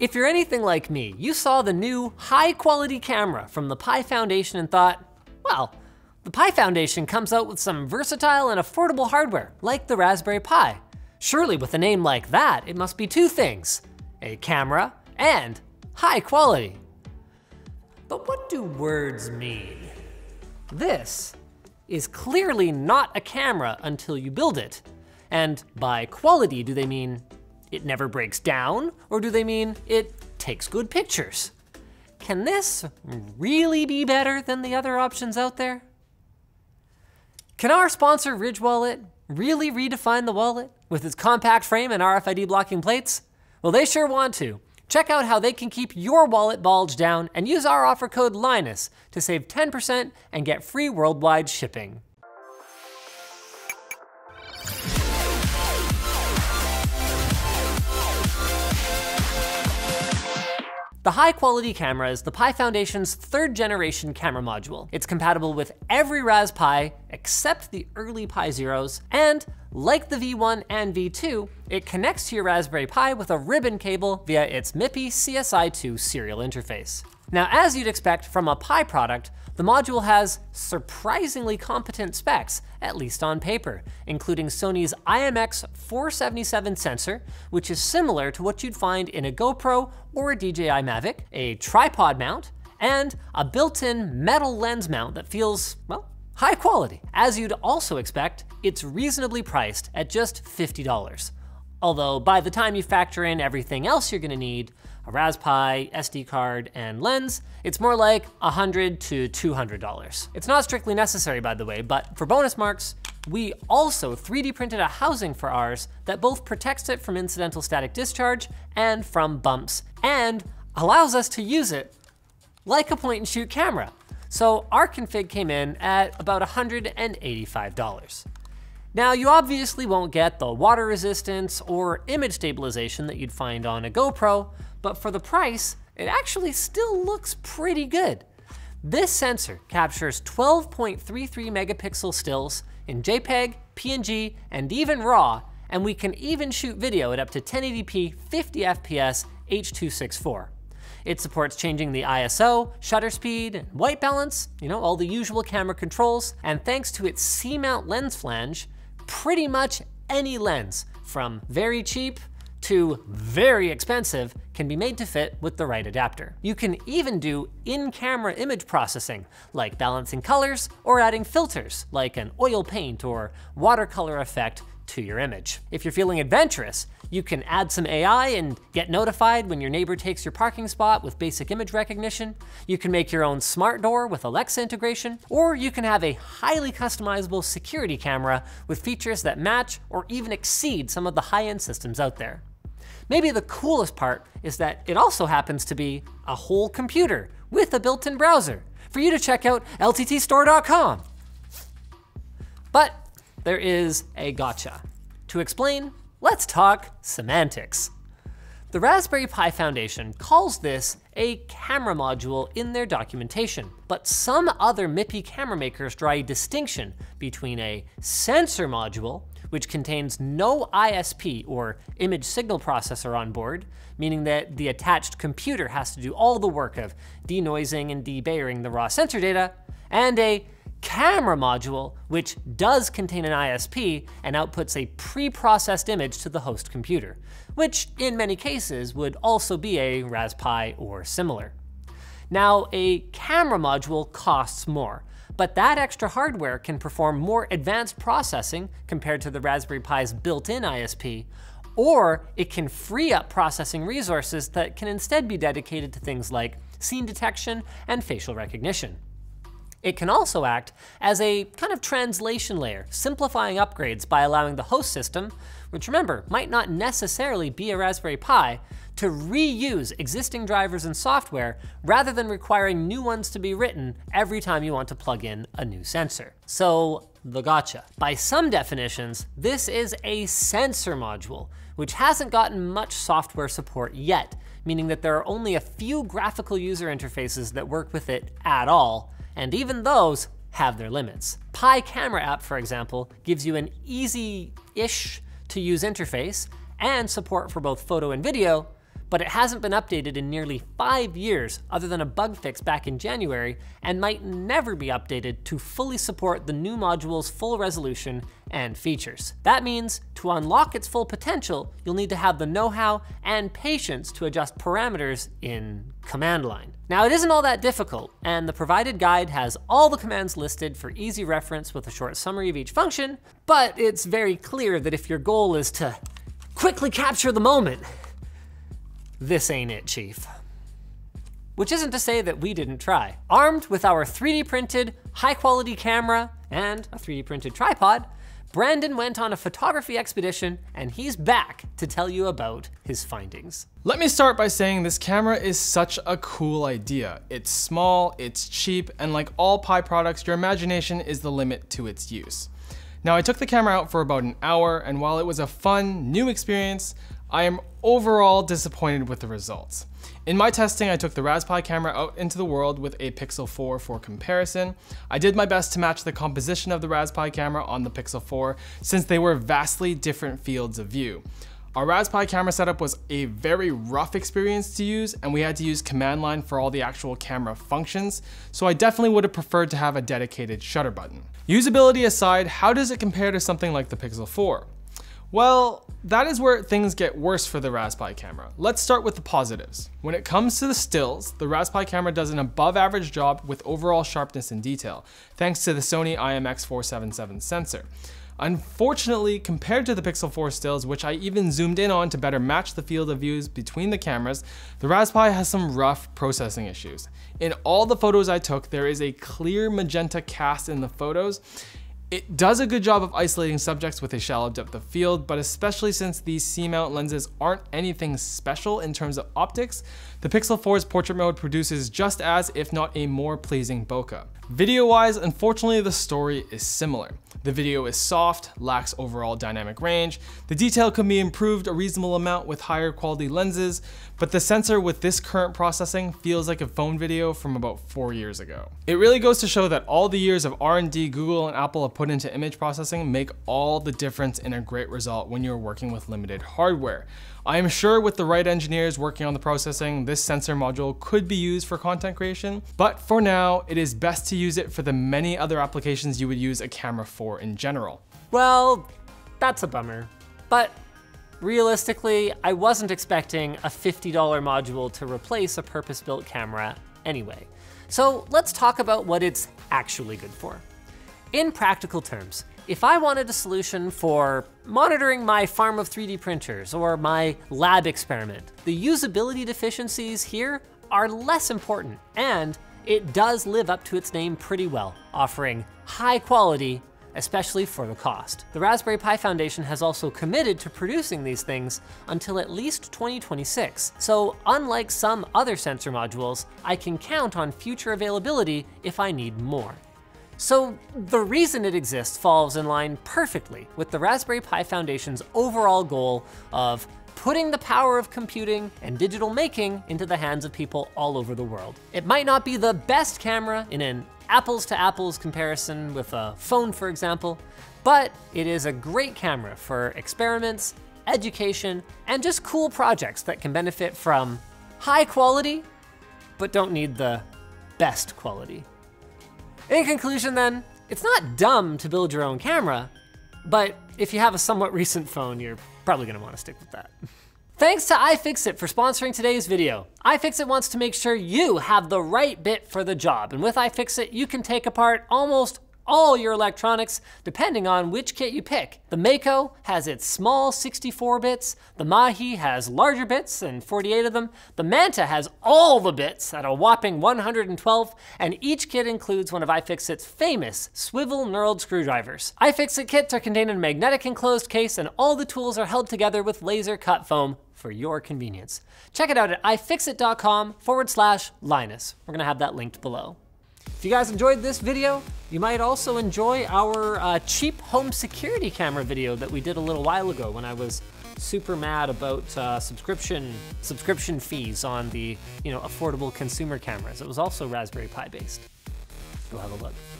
If you're anything like me, you saw the new high-quality camera from the Pi Foundation and thought, well, the Pi Foundation comes out with some versatile and affordable hardware, like the Raspberry Pi. Surely with a name like that, it must be two things, a camera and high quality. But what do words mean? This is clearly not a camera until you build it. And by quality, do they mean it never breaks down, or do they mean it takes good pictures? Can this really be better than the other options out there? Can our sponsor, Ridge Wallet, really redefine the wallet with its compact frame and RFID blocking plates? Well, they sure want to. Check out how they can keep your wallet bulged down and use our offer code Linus to save 10% and get free worldwide shipping. The high-quality camera is the Pi Foundation's third-generation camera module. It's compatible with every Ras Pi except the early Pi Zeros, and like the V1 and V2, it connects to your Raspberry Pi with a ribbon cable via its MIPI CSI2 serial interface. Now, as you'd expect from a Pi product, the module has surprisingly competent specs, at least on paper, including Sony's IMX477 sensor, which is similar to what you'd find in a GoPro or a DJI Mavic, a tripod mount, and a built-in metal lens mount that feels, well, high quality. As you'd also expect, it's reasonably priced at just $50. Although by the time you factor in everything else you're gonna need, a Raspberry Pi, SD card, and lens, it's more like $100 to $200. It's not strictly necessary, by the way, but for bonus marks, we also 3D printed a housing for ours that both protects it from incidental static discharge and from bumps, and allows us to use it like a point-and-shoot camera. So our config came in at about $185. Now, you obviously won't get the water resistance or image stabilization that you'd find on a GoPro, but for the price, it actually still looks pretty good. This sensor captures 12.33 megapixel stills in JPEG, PNG, and even RAW, and we can even shoot video at up to 1080p, 50 FPS, H.264. It supports changing the ISO, shutter speed, and white balance, you know, all the usual camera controls, and thanks to its C-mount lens flange, pretty much any lens, from very cheap to very expensive, can be made to fit with the right adapter. You can even do in-camera image processing, like balancing colors or adding filters, like an oil paint or watercolor effect to your image. If you're feeling adventurous, you can add some AI and get notified when your neighbor takes your parking spot with basic image recognition. You can make your own smart door with Alexa integration, or you can have a highly customizable security camera with features that match or even exceed some of the high-end systems out there. Maybe the coolest part is that it also happens to be a whole computer with a built-in browser for you to check out LTTstore.com. But there is a gotcha. To explain, let's talk semantics. The Raspberry Pi Foundation calls this a camera module in their documentation, but some other MIPI camera makers draw a distinction between a sensor module, which contains no ISP or image signal processor on board, meaning that the attached computer has to do all the work of denoising and debayering the raw sensor data, and a camera module, which does contain an ISP and outputs a pre-processed image to the host computer, which in many cases would also be a Raspberry Pi or similar. Now, a camera module costs more, but that extra hardware can perform more advanced processing compared to the Raspberry Pi's built-in ISP, or it can free up processing resources that can instead be dedicated to things like scene detection and facial recognition. It can also act as a kind of translation layer, simplifying upgrades by allowing the host system, which remember, might not necessarily be a Raspberry Pi, to reuse existing drivers and software rather than requiring new ones to be written every time you want to plug in a new sensor. So, the gotcha. By some definitions, this is a sensor module, which hasn't gotten much software support yet, meaning that there are only a few graphical user interfaces that work with it at all, and even those have their limits. Pi Camera app, for example, gives you an easy-ish to use interface and support for both photo and video, but it hasn't been updated in nearly 5 years other than a bug fix back in January, and might never be updated to fully support the new module's full resolution and features. That means to unlock its full potential, you'll need to have the know-how and patience to adjust parameters in command line. Now, it isn't all that difficult, and the provided guide has all the commands listed for easy reference with a short summary of each function, but it's very clear that if your goal is to quickly capture the moment, this ain't it, chief. Which isn't to say that we didn't try. Armed with our 3D printed, high quality camera and a 3D printed tripod, Brandon went on a photography expedition, and he's back to tell you about his findings. Let me start by saying this camera is such a cool idea. It's small, it's cheap, and like all Pi products, your imagination is the limit to its use. Now, I took the camera out for about an hour, and while it was a fun, new experience, I am overall disappointed with the results. In my testing, I took the Raspberry Pi camera out into the world with a Pixel 4 for comparison. I did my best to match the composition of the Raspberry Pi camera on the Pixel 4, since they were vastly different fields of view. Our Raspberry Pi camera setup was a very rough experience to use, and we had to use command line for all the actual camera functions, so I definitely would have preferred to have a dedicated shutter button. Usability aside, how does it compare to something like the Pixel 4? Well, that is where things get worse for the Raspberry Pi camera. Let's start with the positives. When it comes to the stills, the Raspberry Pi camera does an above average job with overall sharpness and detail, thanks to the Sony IMX477 sensor. Unfortunately, compared to the Pixel 4 stills, which I even zoomed in on to better match the field of views between the cameras, the Raspberry Pi has some rough processing issues. In all the photos I took, there is a clear magenta cast in the photos. It does a good job of isolating subjects with a shallow depth of field, but especially since these C-mount lenses aren't anything special in terms of optics, the Pixel 4's portrait mode produces just as, if not a more pleasing bokeh. Video-wise, unfortunately, the story is similar. The video is soft, lacks overall dynamic range, the detail can be improved a reasonable amount with higher quality lenses, but the sensor with this current processing feels like a phone video from about 4 years ago. It really goes to show that all the years of R&D Google and Apple have put into image processing make all the difference in a great result when you're working with limited hardware. I am sure with the right engineers working on the processing, this sensor module could be used for content creation, but for now, it is best to use it for the many other applications you would use a camera for in general. Well, that's a bummer, but realistically, I wasn't expecting a $50 module to replace a purpose-built camera anyway. So let's talk about what it's actually good for. In practical terms, if I wanted a solution for monitoring my farm of 3D printers or my lab experiment, the usability deficiencies here are less important, and it does live up to its name pretty well, offering high quality, especially for the cost. The Raspberry Pi Foundation has also committed to producing these things until at least 2026, so unlike some other sensor modules, I can count on future availability if I need more. So the reason it exists falls in line perfectly with the Raspberry Pi Foundation's overall goal of putting the power of computing and digital making into the hands of people all over the world. It might not be the best camera in an apples to apples comparison with a phone, for example, but it is a great camera for experiments, education, and just cool projects that can benefit from high quality, but don't need the best quality. In conclusion then, it's not dumb to build your own camera, but if you have a somewhat recent phone, you're probably gonna wanna stick with that. Thanks to iFixit for sponsoring today's video. iFixit wants to make sure you have the right bit for the job, and with iFixit, you can take apart almost all your electronics, depending on which kit you pick. The Mako has its small 64 bits, the Mahi has larger bits and 48 of them, the Manta has all the bits at a whopping 112, and each kit includes one of iFixit's famous swivel knurled screwdrivers. iFixit kits are contained in a magnetic enclosed case, and all the tools are held together with laser cut foam for your convenience. Check it out at ifixit.com/Linus. We're gonna have that linked below. If you guys enjoyed this video, you might also enjoy our cheap home security camera video that we did a little while ago when I was super mad about subscription fees on the affordable consumer cameras. It was also Raspberry Pi based. Go have a look.